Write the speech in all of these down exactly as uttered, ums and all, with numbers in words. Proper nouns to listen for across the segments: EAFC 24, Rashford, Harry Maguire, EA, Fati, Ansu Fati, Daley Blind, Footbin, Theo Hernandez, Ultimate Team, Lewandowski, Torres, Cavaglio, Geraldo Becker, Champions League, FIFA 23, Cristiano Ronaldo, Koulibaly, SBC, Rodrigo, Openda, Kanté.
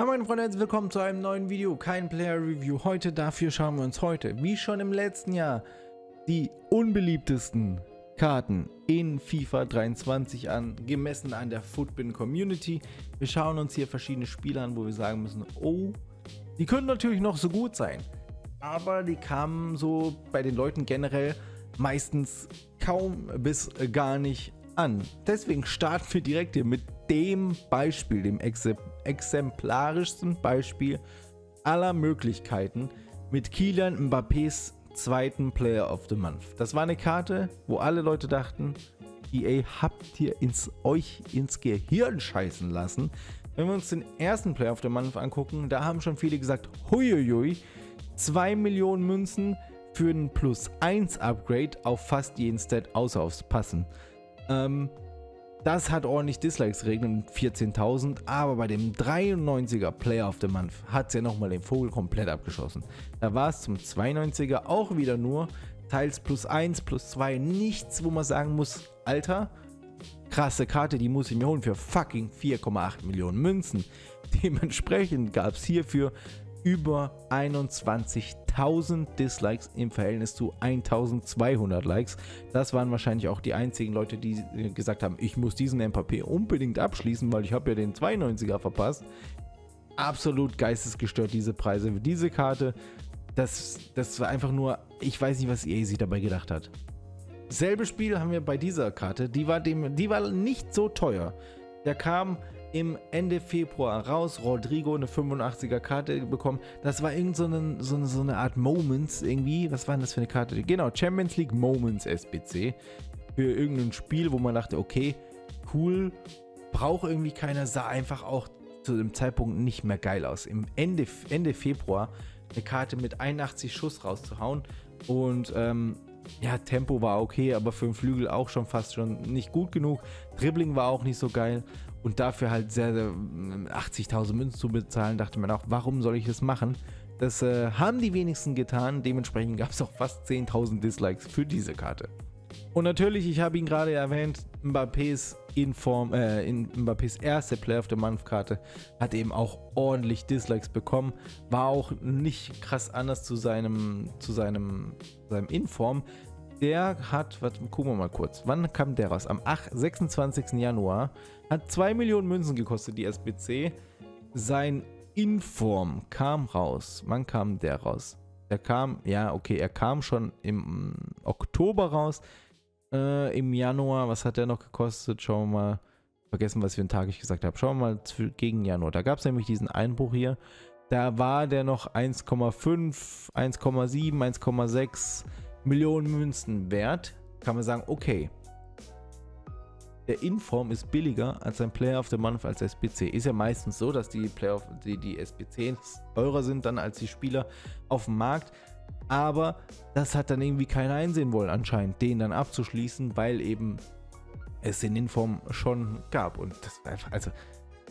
Hallo meine Freunde, herzlich willkommen zu einem neuen Video, kein Player Review. Heute, dafür schauen wir uns heute, wie schon im letzten Jahr, die unbeliebtesten Karten in FIFA dreiundzwanzig an, gemessen an der Footbin Community. Wir schauen uns hier verschiedene Spiele an, wo wir sagen müssen, oh, die können natürlich noch so gut sein, aber die kamen so bei den Leuten generell meistens kaum bis gar nicht an. Deswegen starten wir direkt hier mit dem Beispiel, dem Exemplar. exemplarischsten Beispiel aller Möglichkeiten mit Kylian Mbappés zweiten Player of the Month. Das war eine Karte, wo alle Leute dachten, E A habt ihr ins, euch ins Gehirn scheißen lassen. Wenn wir uns den ersten Player of the Month angucken, da haben schon viele gesagt, huiuiui, zwei Millionen Münzen für ein plus eins Upgrade auf fast jeden Stat außer aufs Passen. Ähm, Das hat ordentlich Dislikes geregnet mit vierzehntausend, aber bei dem dreiundneunziger Player of the Month hat es ja nochmal den Vogel komplett abgeschossen. Da war es zum zweiundneunziger auch wieder nur teils plus eins, plus zwei, nichts, wo man sagen muss, Alter, krasse Karte, die muss ich mir holen für fucking vier Komma acht Millionen Münzen. Dementsprechend gab es hierfür über einundzwanzigtausend Dislikes im Verhältnis zu eintausendzweihundert Likes. Das waren wahrscheinlich auch die einzigen Leute, die gesagt haben, ich muss diesen M P P unbedingt abschließen, weil ich habe ja den zweiundneunziger verpasst. Absolut geistesgestört diese Preise für diese Karte. Das, das war einfach nur, ich weiß nicht, was E A sich dabei gedacht hat. Selbes Spiel haben wir bei dieser Karte, die war, dem, die war nicht so teuer. Da kam im Ende Februar raus, Rodrigo eine fünfundachtziger Karte bekommen. Das war irgend so eine, so, eine, so eine Art Moments irgendwie. Was war denn das für eine Karte? Genau, Champions League Moments S B C. Für irgendein Spiel, wo man dachte, okay, cool, braucht irgendwie keiner, sah einfach auch zu dem Zeitpunkt nicht mehr geil aus. Im Ende, Ende Februar eine Karte mit einundachtzig Schuss rauszuhauen und ähm, ja, Tempo war okay, aber für den Flügel auch schon fast schon nicht gut genug. Dribbling war auch nicht so geil und dafür halt sehr, sehr achtzigtausend Münzen zu bezahlen, dachte man auch, warum soll ich das machen? Das äh, haben die wenigsten getan, dementsprechend gab es auch fast zehntausend Dislikes für diese Karte. Und natürlich, ich habe ihn gerade erwähnt, Mbappés, Inform, äh, in Mbappés erste Player of the Month Karte hat eben auch ordentlich Dislikes bekommen, war auch nicht krass anders zu seinem, zu seinem, seinem Inform. Der hat, was, gucken wir mal kurz, wann kam der raus? Am sechsundzwanzigsten Januar, hat zwei Millionen Münzen gekostet, die S B C. Sein Inform kam raus, wann kam der raus? Der kam, ja okay, er kam schon im Oktober raus. Äh, im Januar, was hat der noch gekostet? Schauen wir mal, vergessen, was für einen Tag ich gesagt habe. Schauen wir mal gegen Januar. Da gab es nämlich diesen Einbruch hier. Da war der noch eins Komma fünf, eins Komma sieben, eins Komma sechs Millionen Münzen wert. Kann man sagen, okay. Der Inform ist billiger als ein Player of the Month als S B C. Ist ja meistens so, dass die, Player of, die, die S B Cs teurer sind dann als die Spieler auf dem Markt. Aber das hat dann irgendwie keiner einsehen wollen anscheinend, den dann abzuschließen, weil eben es den Inform schon gab. Und das war einfach, also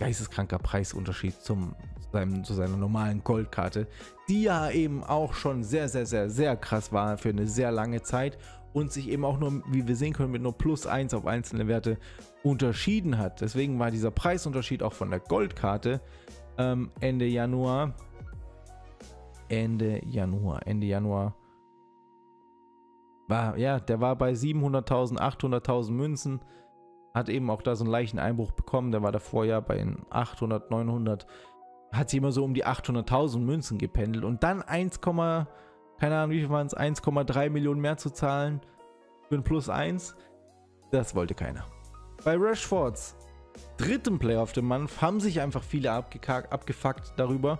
geisteskranker Preisunterschied zum, seinem, zu seiner normalen Goldkarte, die ja eben auch schon sehr, sehr, sehr, sehr krass war für eine sehr lange Zeit und sich eben auch nur, wie wir sehen können, mit nur plus eins auf einzelne Werte unterschieden hat. Deswegen war dieser Preisunterschied auch von der Goldkarte ähm, Ende Januar... Ende Januar, Ende Januar war, ja, der war bei siebenhunderttausend, achthunderttausend Münzen, hat eben auch da so einen leichten Einbruch bekommen, der war davor ja bei achthundert, neunhundert, hat sich immer so um die achthunderttausend Münzen gependelt und dann eins, keine Ahnung, wie viel waren es, eins Komma drei Millionen mehr zu zahlen für ein plus eins, das wollte keiner. Bei Rashfords dritten Player of the Month haben sich einfach viele abgefuckt darüber,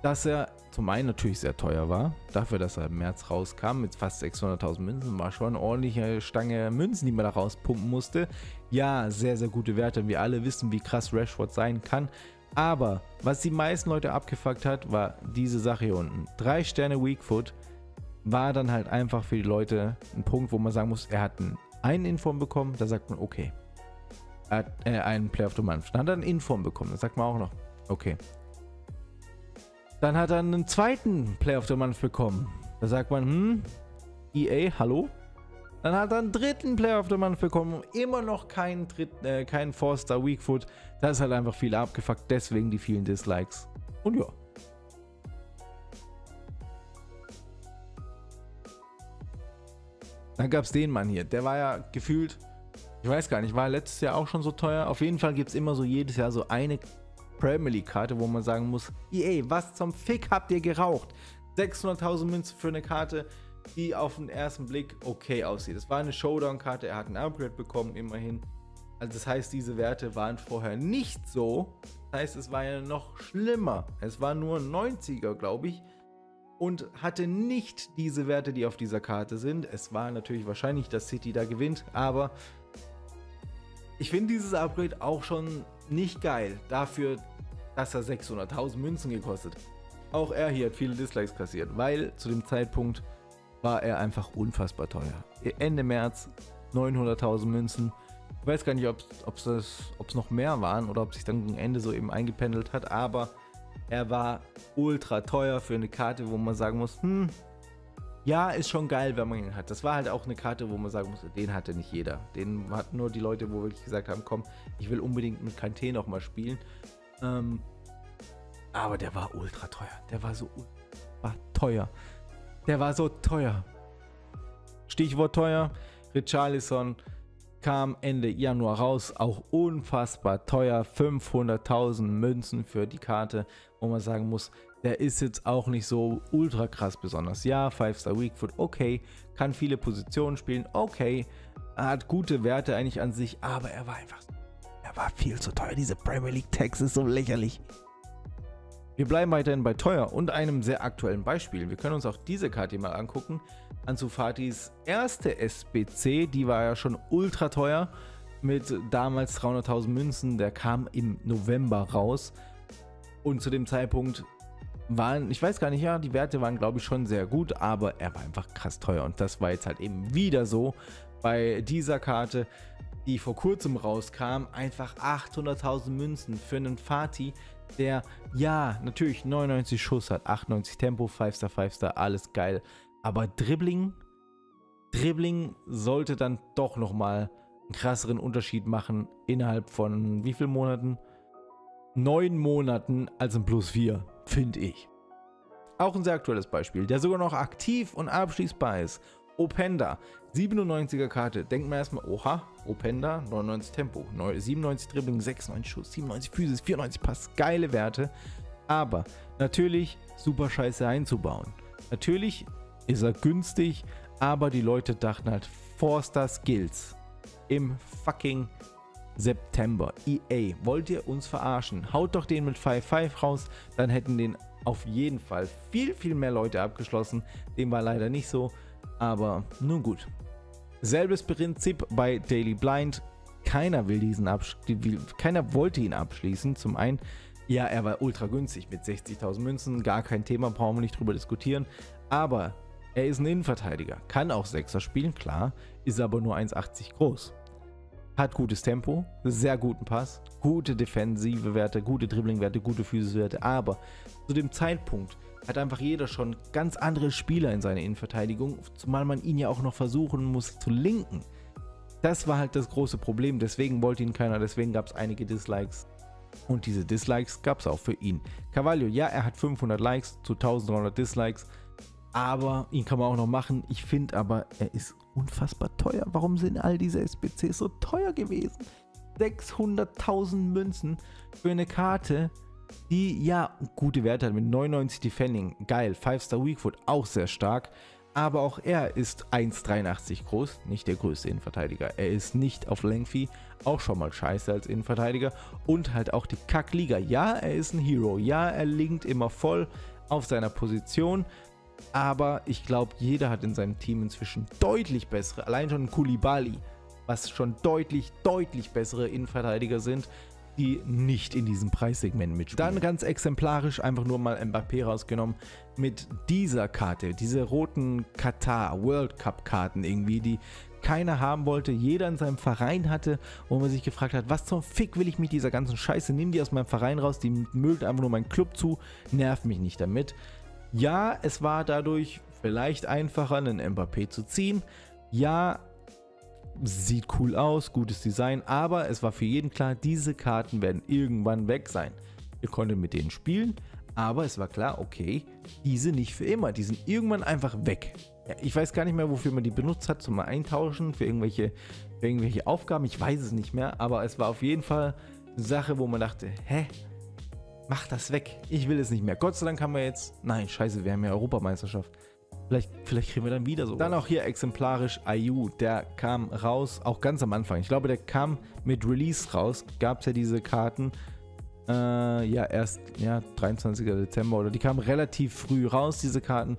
dass er zum einen natürlich sehr teuer war, dafür, dass er im März rauskam mit fast sechshunderttausend Münzen, war schon eine ordentliche Stange Münzen, die man da rauspumpen musste. Ja, sehr, sehr gute Werte, wir alle wissen, wie krass Rashford sein kann, aber was die meisten Leute abgefuckt hat, war diese Sache hier unten. Drei Sterne Weakfoot war dann halt einfach für die Leute ein Punkt, wo man sagen muss, er hat einen Inform bekommen, da sagt man, okay. Er hat äh, einen Player of the Month, dann hat er einen Inform bekommen, da sagt man auch noch, okay. Dann hat er einen zweiten Player of the Month bekommen. Da sagt man, hm, E A, hallo? Dann hat er einen dritten Player of the Month bekommen und immer noch keinen, dritten, äh, keinen Four-Star Weakfoot. Das ist halt einfach viel abgefuckt, deswegen die vielen Dislikes. Und ja. Dann gab es den Mann hier. Der war ja gefühlt, ich weiß gar nicht, war letztes Jahr auch schon so teuer. Auf jeden Fall gibt es immer so jedes Jahr so eine Premier League-Karte, wo man sagen muss, E A, was zum Fick habt ihr geraucht? sechshunderttausend Münzen für eine Karte, die auf den ersten Blick okay aussieht. Es war eine Showdown-Karte, er hat ein Upgrade bekommen, immerhin. Also das heißt, diese Werte waren vorher nicht so. Das heißt, es war ja noch schlimmer. Es war nur neunziger, glaube ich. Und hatte nicht diese Werte, die auf dieser Karte sind. Es war natürlich wahrscheinlich, dass City da gewinnt, aber ich finde dieses Upgrade auch schon nicht geil, dafür, dass er sechshunderttausend Münzen gekostet hat. Auch er hier hat viele Dislikes kassiert, weil zu dem Zeitpunkt war er einfach unfassbar teuer. Ende März neunhunderttausend Münzen. Ich weiß gar nicht, ob es noch mehr waren oder ob sich dann gegen Ende so eben eingependelt hat, aber er war ultra teuer für eine Karte, wo man sagen muss, hm, ja, ist schon geil, wenn man ihn hat. Das war halt auch eine Karte, wo man sagen muss, den hatte nicht jeder. Den hatten nur die Leute, wo wirklich gesagt haben, komm, ich will unbedingt mit Kanté nochmal spielen. Ähm, aber der war ultra teuer. Der war so ultra teuer. Der war so teuer. Stichwort teuer. Richarlison kam Ende Januar raus, auch unfassbar teuer, fünfhunderttausend Münzen für die Karte, wo man sagen muss, der ist jetzt auch nicht so ultra krass besonders. Ja, fünf Star Weak Foot, okay, kann viele Positionen spielen, okay, er hat gute Werte eigentlich an sich, aber er war einfach, er war viel zu teuer, diese Premier League Tax ist so lächerlich. Wir bleiben weiterhin bei teuer und einem sehr aktuellen Beispiel. Wir können uns auch diese Karte mal angucken. Ansu Fatis erste S B C, die war ja schon ultra teuer mit damals dreihunderttausend Münzen, der kam im November raus und zu dem Zeitpunkt waren, ich weiß gar nicht, ja, die Werte waren glaube ich schon sehr gut, aber er war einfach krass teuer und das war jetzt halt eben wieder so bei dieser Karte, die vor kurzem rauskam, einfach achthunderttausend Münzen für einen Fati, der ja natürlich neunundneunzig Schuss hat, achtundneunzig Tempo, fünf Star, fünf Star, alles geil. Aber Dribbling, Dribbling sollte dann doch nochmal einen krasseren Unterschied machen innerhalb von wie vielen Monaten? Neun Monaten als ein Plus vier, finde ich. Auch ein sehr aktuelles Beispiel, der sogar noch aktiv und abschließbar ist. Openda, siebenundneunziger Karte. Denkt man erstmal, oha, Openda, neunundneunzig Tempo, siebenundneunzig Dribbling, sechsundneunzig Schuss, siebenundneunzig Physis, vierundneunzig Pass, geile Werte. Aber natürlich super scheiße einzubauen. Natürlich ist er günstig, aber die Leute dachten halt, Forster Skills im fucking September. E A, wollt ihr uns verarschen? Haut doch den mit fünf fünf raus, dann hätten den auf jeden Fall viel, viel mehr Leute abgeschlossen. Dem war leider nicht so, aber nun gut. Selbes Prinzip bei Daley Blind. Keiner will diesen Absch- keiner wollte ihn abschließen. Zum einen, ja, er war ultra günstig mit sechzigtausend Münzen, gar kein Thema, brauchen wir nicht drüber diskutieren, aber er ist ein Innenverteidiger, kann auch Sechser spielen, klar, ist aber nur eins achtzig groß. Hat gutes Tempo, sehr guten Pass, gute defensive Werte, gute Dribbling-Werte, gute physische Werte, aber zu dem Zeitpunkt hat einfach jeder schon ganz andere Spieler in seiner Innenverteidigung, zumal man ihn ja auch noch versuchen muss zu linken. Das war halt das große Problem, deswegen wollte ihn keiner, deswegen gab es einige Dislikes. Und diese Dislikes gab es auch für ihn. Cavaglio, ja, er hat fünfhundert Likes zu dreizehnhundert Dislikes. Aber ihn kann man auch noch machen. Ich finde aber, er ist unfassbar teuer. Warum sind all diese S B Cs so teuer gewesen? sechshunderttausend Münzen für eine Karte, die ja gute Werte hat. Mit neunundneunzig Defending, geil. fünf Star Weakfoot, auch sehr stark. Aber auch er ist eins dreiundachtzig groß. Nicht der größte Innenverteidiger. Er ist nicht auf Lengthy. Auch schon mal scheiße als Innenverteidiger. Und halt auch die Kackliga. Ja, er ist ein Hero. Ja, er linkt immer voll auf seiner Position. Aber ich glaube, jeder hat in seinem Team inzwischen deutlich bessere, allein schon Koulibaly, was schon deutlich, deutlich bessere Innenverteidiger sind, die nicht in diesem Preissegment mitspielen. Dann ganz exemplarisch einfach nur mal Mbappé rausgenommen mit dieser Karte, diese roten Katar World Cup Karten irgendwie, die keiner haben wollte, jeder in seinem Verein hatte, wo man sich gefragt hat, was zum Fick will ich mit dieser ganzen Scheiße, nimm die aus meinem Verein raus, die müllt einfach nur meinen Club zu, nervt mich nicht damit. Ja, es war dadurch vielleicht einfacher, einen Mbappé zu ziehen. Ja, sieht cool aus, gutes Design, aber es war für jeden klar, diese Karten werden irgendwann weg sein. Ihr konntet mit denen spielen, Aber es war klar, okay, diese nicht für immer, die sind irgendwann einfach weg. Ja, ich weiß gar nicht mehr, wofür man die benutzt hat, zum Eintauschen, für irgendwelche, für irgendwelche Aufgaben, ich weiß es nicht mehr, aber es war auf jeden Fall eine Sache, wo man dachte, hä, mach das weg, ich will es nicht mehr. Gott sei Dank haben wir jetzt, nein, scheiße, wir haben ja Europameisterschaft. Vielleicht, vielleicht kriegen wir dann wieder so. Dann auch hier exemplarisch I U, der kam raus, auch ganz am Anfang. Ich glaube, der kam mit Release raus, gab es ja diese Karten, äh, ja erst ja, dreiundzwanzigster Dezember oder die kamen relativ früh raus, diese Karten.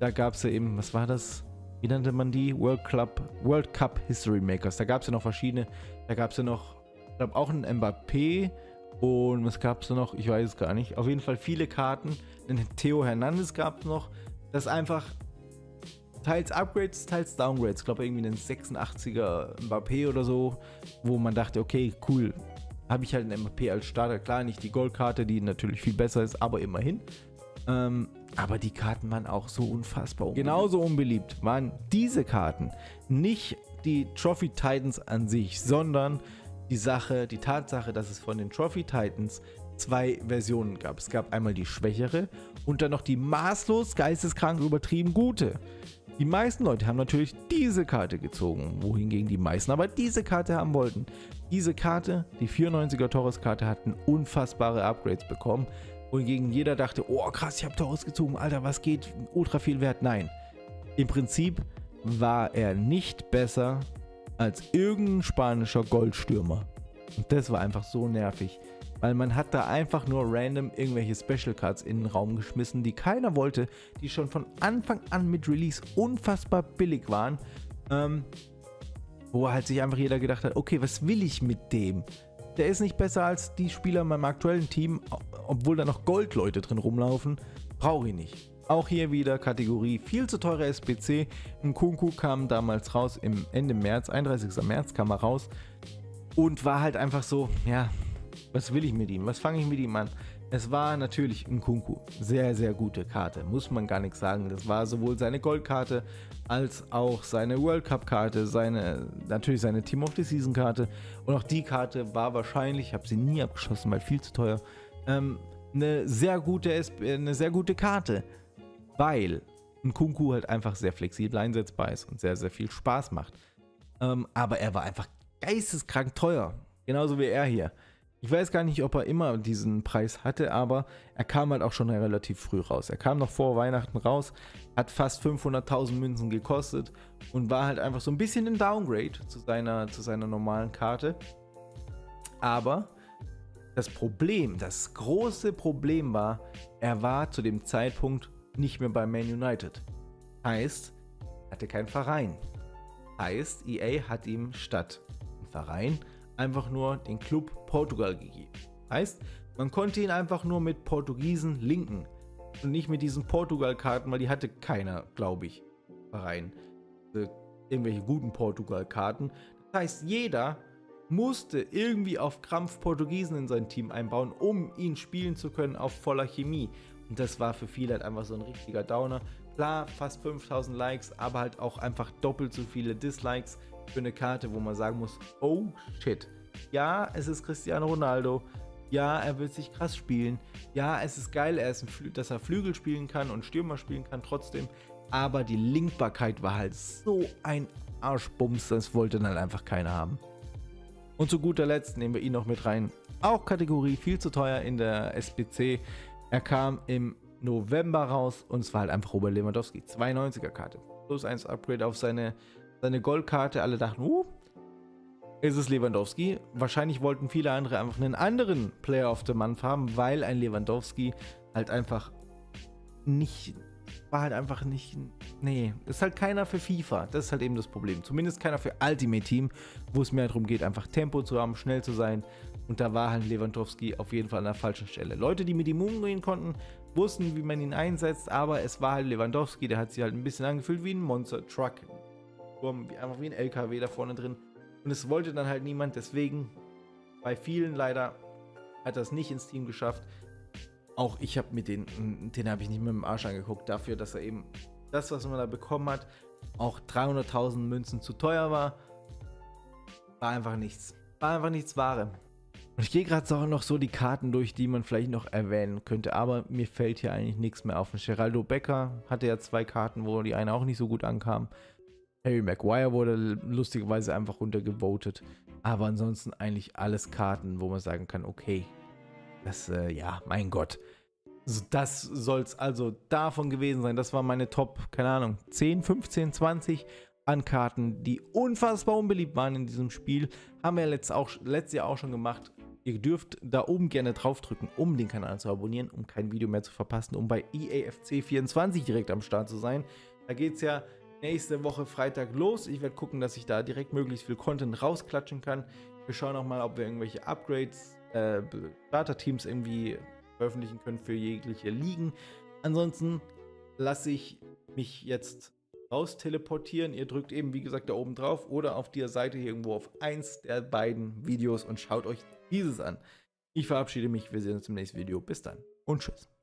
Da gab es ja eben, was war das, wie nannte man die? World Club, World Cup History Makers, da gab es ja noch verschiedene, da gab es ja noch, ich glaube auch einen Mbappé und was gab es da noch, ich weiß es gar nicht. Auf jeden Fall viele Karten, einen Theo Hernandez gab es noch, das einfach teils Upgrades, teils Downgrades. Ich glaube irgendwie einen sechsundachtziger Mbappé oder so, wo man dachte, okay, cool, habe ich halt einen Mbappé als Starter. Klar, nicht die Goldkarte, die natürlich viel besser ist, aber immerhin. Ähm, aber die Karten waren auch so unfassbar unbeliebt. Genauso unbeliebt waren diese Karten. Nicht die Trophy Titans an sich, sondern die Sache, die Tatsache, dass es von den Trophy Titans zwei Versionen gab. Es gab einmal die schwächere und dann noch die maßlos geisteskrank übertrieben gute. Die meisten Leute haben natürlich diese Karte gezogen, wohingegen die meisten aber diese Karte haben wollten. Diese Karte, die vierundneunziger Torres-Karte, hatten unfassbare Upgrades bekommen, wohingegen jeder dachte, oh krass, ich habe Torres gezogen, Alter, was geht, ultra viel wert. Nein, im Prinzip war er nicht besser als irgendein spanischer Goldstürmer. Und das war einfach so nervig, weil man hat da einfach nur random irgendwelche Special Cards in den Raum geschmissen, die keiner wollte, die schon von Anfang an mit Release unfassbar billig waren, ähm, wo halt sich einfach jeder gedacht hat, okay, was will ich mit dem? Der ist nicht besser als die Spieler in meinem aktuellen Team, obwohl da noch Goldleute drin rumlaufen, brauche ich nicht. Auch hier wieder Kategorie viel zu teure S B C. Nkunku kam damals raus im Ende März, einunddreißigster März kam er raus und war halt einfach so, ja, was will ich mit ihm? Was fange ich mit ihm an? Es war natürlich Nkunku. Sehr, sehr gute Karte. Muss man gar nichts sagen. Das war sowohl seine Goldkarte als auch seine World Cup-Karte, seine, natürlich seine Team of the Season-Karte. Und auch die Karte war wahrscheinlich, ich habe sie nie abgeschossen, weil viel zu teuer, ähm, eine, sehr gute, eine sehr gute Karte. Weil Nkunku halt einfach sehr flexibel einsetzbar ist und sehr, sehr viel Spaß macht. Ähm, aber er war einfach geisteskrank teuer. Genauso wie er hier. Ich weiß gar nicht, ob er immer diesen Preis hatte, aber er kam halt auch schon relativ früh raus. Er kam noch vor Weihnachten raus, hat fast fünfhunderttausend Münzen gekostet und war halt einfach so ein bisschen im Downgrade zu seiner, zu seiner normalen Karte. Aber das Problem, das große Problem war, er war zu dem Zeitpunkt nicht mehr bei Man United. Heißt, er hatte keinen Verein. Heißt, E A hat ihm statt einen Verein einfach nur den Club Portugal gegeben. Heißt, man konnte ihn einfach nur mit Portugiesen linken und nicht mit diesen Portugal-Karten, weil die hatte keiner, glaube ich, Verein. Äh, irgendwelche guten Portugal-Karten. Das heißt, jeder musste irgendwie auf Krampf Portugiesen in sein Team einbauen, um ihn spielen zu können auf voller Chemie. Und das war für viele halt einfach so ein richtiger Downer. Klar, fast fünftausend Likes, aber halt auch einfach doppelt so viele Dislikes für eine Karte, wo man sagen muss, oh shit, ja, es ist Cristiano Ronaldo, ja, er will sich krass spielen, ja, es ist geil, er ist ein Flü dass er Flügel spielen kann und Stürmer spielen kann trotzdem, aber die Linkbarkeit war halt so ein Arschbums, das wollte dann halt einfach keiner haben. Und zu guter Letzt nehmen wir ihn noch mit rein, auch Kategorie viel zu teuer in der S B C, er kam im November raus und es war halt einfach Robert Lewandowski, zweiundneunziger Karte, plus eins Upgrade auf seine Seine Goldkarte, alle dachten, uh, ist es Lewandowski? Wahrscheinlich wollten viele andere einfach einen anderen Player of the Month haben, weil ein Lewandowski halt einfach nicht, war halt einfach nicht, nee, ist halt keiner für FIFA, das ist halt eben das Problem. Zumindest keiner für Ultimate Team, wo es mehr darum geht, einfach Tempo zu haben, schnell zu sein. Und da war halt Lewandowski auf jeden Fall an der falschen Stelle. Leute, die mit ihm umgehen konnten, wussten, wie man ihn einsetzt, aber es war halt Lewandowski, der hat sich halt ein bisschen angefühlt wie ein Monster Truck. Wie, einfach wie ein L K W da vorne drin und es wollte dann halt niemand, deswegen bei vielen leider hat das nicht ins Team geschafft. Auch ich habe mit den, den habe ich nicht mit dem Arsch angeguckt, dafür, dass er eben das, was man da bekommen hat, auch dreihunderttausend Münzen zu teuer war, war einfach nichts, war einfach nichts Wahre. Und ich gehe gerade auch noch so die Karten durch, die man vielleicht noch erwähnen könnte, aber mir fällt hier eigentlich nichts mehr auf. Und Geraldo Becker hatte ja zwei Karten, wo die eine auch nicht so gut ankam. Harry Maguire wurde lustigerweise einfach runtergevotet. Aber ansonsten eigentlich alles Karten, wo man sagen kann, okay, das, äh, ja, mein Gott. Also das soll es also davon gewesen sein. Das war meine Top, keine Ahnung, zehn, fünfzehn, zwanzig an Karten, die unfassbar unbeliebt waren in diesem Spiel. Haben wir letzt auch, letztes Jahr auch schon gemacht. Ihr dürft da oben gerne draufdrücken, um den Kanal zu abonnieren, um kein Video mehr zu verpassen, um bei E A F C vierundzwanzig direkt am Start zu sein. Da geht es ja nächste Woche Freitag los. Ich werde gucken, dass ich da direkt möglichst viel Content rausklatschen kann. Wir schauen auch mal, ob wir irgendwelche Upgrades, äh, Starter-Teams irgendwie veröffentlichen können für jegliche Ligen. Ansonsten lasse ich mich jetzt raus teleportieren. Ihr drückt eben, wie gesagt, da oben drauf oder auf der Seite hier irgendwo auf eins der beiden Videos und schaut euch dieses an. Ich verabschiede mich. Wir sehen uns im nächsten Video. Bis dann und tschüss.